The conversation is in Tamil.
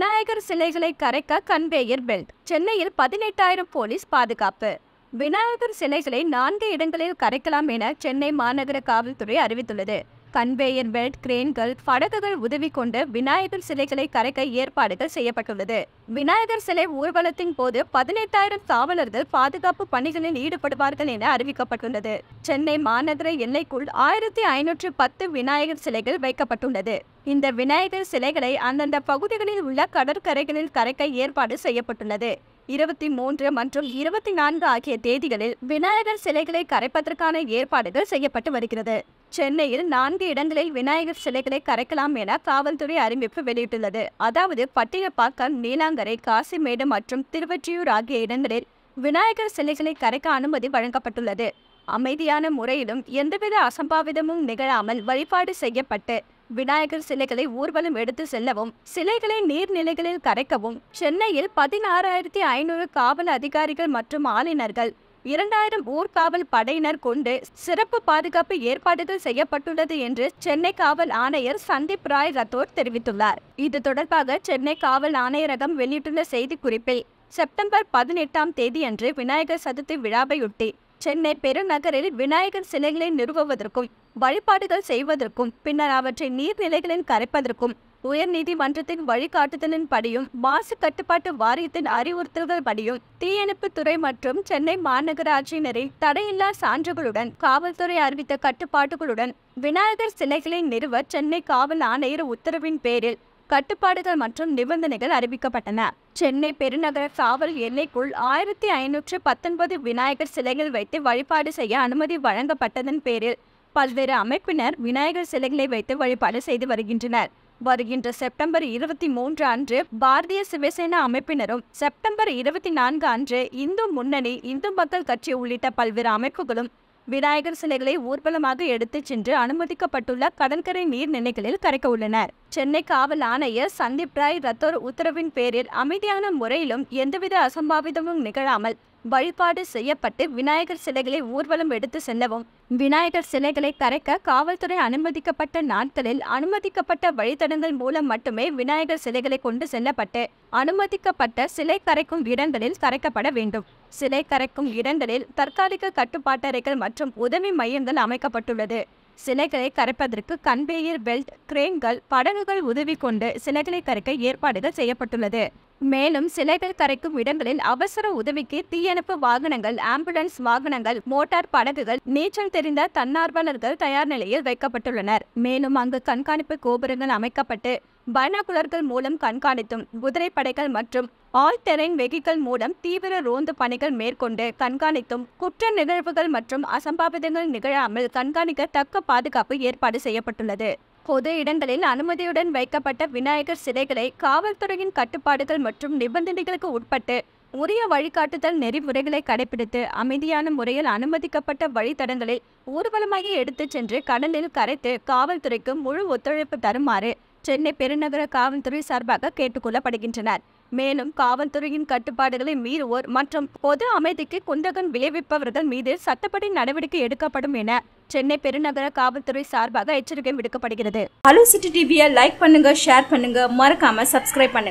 விநாயகர் சிலைகளை கரைக்க கன்வேயர் பெல்ட். சென்னையில் 18,000 போலீஸ் பாதுகாப்பு. விநாயகர் சிலைகளை 4 இடங்களில் கரைக்கலாம் என சென்னை மாநகர காவல்துறை அறிவித்துள்ளது. கன்வேயர் பெல்ட், கிரேன்கள், படகுகள் உதவி கொண்டு விநாயகர் சிலைகளை கரைக்க ஏற்பாடுகள் செய்யப்பட்டுள்ளது. விநாயகர் சிலை ஊர்வலத்தின் போது 18,000 காவலர்கள் பாதுகாப்பு பணிகளில் ஈடுபடுவார்கள் என அறிவிக்கப்பட்டுள்ளது. சென்னை மாநகர எல்லைக்குள் 1510 விநாயகர் சிலைகள் வைக்கப்பட்டுள்ளது. இந்த விநாயகர் சிலைகளை அந்தந்த பகுதிகளில் உள்ள கடற்கரைகளில் கரைக்க ஏற்பாடு செய்யப்பட்டுள்ளது. 23 மற்றும் 24 ஆகிய தேதிகளில் விநாயகர் சிலைகளை கரைப்பதற்கான ஏற்பாடுகள் செய்யப்பட்டு வருகிறது. சென்னையில் 4 இடங்களில் விநாயகர் சிலைகளை கரைக்கலாம் என காவல்துறை அறிவிப்பு வெளியிட்டுள்ளது. அதாவது பட்டினப்பாக்கம், நீலாங்கரை, காசிமேடு மற்றும் திருவொற்றியூர் ஆகிய இடங்களில் விநாயகர் சிலைகளை கரைக்க அனுமதி வழங்கப்பட்டுள்ளது. அமைதியான முறையிலும் எந்தவித அசம்பாவிதமும் நிகழாமல் வழிபாடு செய்யப்பட்டு விநாயகர் சிலைகளை ஊர்வலம் எடுத்து செல்லவும், சிலைகளை நீர்நிலைகளில் கரைக்கவும் சென்னையில் 16,500 காவல் அதிகாரிகள் மற்றும் ஆளுநர்கள், 2000 ஊர்காவல் படையினர் கொண்டு சிறப்பு பாதுகாப்பு ஏற்பாடுகள் செய்யப்பட்டுள்ளது என்று சென்னை காவல் ஆணையர் சந்தீப் ராய் ரத்தோர் தெரிவித்துள்ளார். இது தொடர்பாக சென்னை காவல் ஆணையரகம் வெளியிட்டுள்ள செய்திக்குறிப்பில், செப்டம்பர் 18 அன்று விநாயகர் சதுர்த்தி விழாவையொட்டி சென்னை பெருநகரில் விநாயகர் சிலைகளை நிறுவுவதற்கும் வழிபாடுகள் செய்வதற்கும் பின்னர் அவற்றை நீர்நிலைகளில் கரைப்பதற்கும் உயர்நீதிமன்றத்தின் வழிகாட்டுதலின்படியும் மாசு கட்டுப்பாட்டு வாரியத்தின் அறிவுறுத்தல்கள் படியும் தீயணைப்பு துறை மற்றும் சென்னை மாநகராட்சியினரின் தடையில்லா சான்றுகளுடன் காவல்துறை அறிவித்த கட்டுப்பாடுகளுடன் விநாயகர் சிலைகளை நிறுவ சென்னை காவல் ஆணையர் உத்தரவின் பேரில் கட்டுப்பாடுகள் மற்றும் நிபந்தனைகள் அறிவிக்கப்பட்டன. சென்னை பெருநகர காவல் எல்லைக்குள் 1519 விநாயகர் சிலைகள் வைத்து வழிபாடு செய்ய அனுமதி வழங்கப்பட்டதன் பேரில் பல்வேறு அமைப்பினர் விநாயகர் சிலைகளை வைத்து வழிபாடு செய்து வருகின்றனர். வருகின்ற செப்டம்பர் 23 அன்று பாரதிய சிவசேனா அமைப்பினரும், செப்டம்பர் 24 அன்று இந்து முன்னணி, இந்து மக்கள் கட்சி உள்ளிட்ட பல்வேறு அமைப்புகளும் விநாயகர் சிலைகளை ஊர்வலமாக எடுத்துச் சென்று அனுமதிக்கப்பட்டுள்ள கடற்கரை நீர்நிலைகளில் கரைக்க உள்ளனர். சென்னை காவல் ஆணையர் சந்தீப் ராய் ரத்தோர் உத்தரவின் பேரில் அமைதியான முறையிலும் எந்தவித அசம்பாவிதமும் நிகழாமல் வழிபாடு செய்யப்பட்டு விநாயகர் சிலைகளை ஊர்வலம் எடுத்து செல்லவும், விநாயகர் சிலைகளை கரைக்க காவல்துறை அனுமதிக்கப்பட்ட நாட்களில் அனுமதிக்கப்பட்ட வழித்தடங்கள் மூலம் மட்டுமே விநாயகர் சிலைகளை கொண்டு செல்லப்பட்டு அனுமதிக்கப்பட்ட சிலை கரைக்கும் இடங்களில் கரைக்கப்பட வேண்டும். சிலை கரைக்கும் இடங்களில் தற்காலிக கட்டுப்பாட்டறைகள் மற்றும் உதவி மையங்கள் அமைக்கப்பட்டுள்ளது. சிலைகளை கரைப்பதற்கு கன்வேயர் பெல்ட், கிரேன்கள், படகுகள் உதவி கொண்டு சிலைகளை கரைக்க ஏற்பாடுகள் செய்யப்பட்டுள்ளது. மேலும் சிலைகள் கரைக்கும் இடங்களில் அவசர உதவிக்கு தீயணைப்பு வாகனங்கள், ஆம்புலன்ஸ் வாகனங்கள், மோட்டார் படகுகள், நீச்சல் தெரிந்த தன்னார்வலர்கள் தயார் நிலையில் வைக்கப்பட்டுள்ளனர். மேலும் அங்கு கண்காணிப்பு கோபுரங்கள் அமைக்கப்பட்டு பைனாகுலர்கள் மூலம் கண்காணித்தும், குதிரை படைகள் மற்றும் ஆல் டெரைன் வெஹிக்கள் மூலம் தீவிர ரோந்து பணிகள் மேற்கொண்டு கண்காணித்தும், குற்ற நிகழ்வுகள் மற்றும் அசம்பாவிதங்கள் நிகழாமல் கண்காணிக்க தக்க பாதுகாப்பு ஏற்பாடு செய்யப்பட்டுள்ளது. பொது இடங்களில் அனுமதியுடன் வைக்கப்பட்ட விநாயகர் சிலைகளை காவல்துறையின் கட்டுப்பாடுகள் மற்றும் நிபந்தனைகளுக்கு உட்பட்டு உரிய வழிகாட்டுதல் நெறிமுறைகளை கடைபிடித்து அமைதியான முறையில் அனுமதிக்கப்பட்ட வழித்தடங்களில் ஊர்வலமாகி எடுத்துச் சென்று கடலில் கரைத்து காவல்துறைக்கு முழு ஒத்துழைப்பு தருமாறு சென்னை பெருநகர காவல்துறை சார்பாக கேட்டுக்கொள்ளப்படுகின்றனர். மேலும் காவல்துறையின் கட்டுப்பாடுகளை மீறுவோர் மற்றும் பொது அமைதிக்கு குந்தகம் விளைவிப்பவர்கள் மீது சட்டப்படி நடவடிக்கை எடுக்கப்படும் என சென்னை பெருநகர காவல்துறை சார்பாக எச்சரிக்கை விடுக்கப்படுகிறது. ஹலோ சிட்டி டிவியை லைக் பண்ணுங்க, ஷேர் பண்ணுங்க, மறக்காம சப்ஸ்கிரைப் பண்ணுங்க.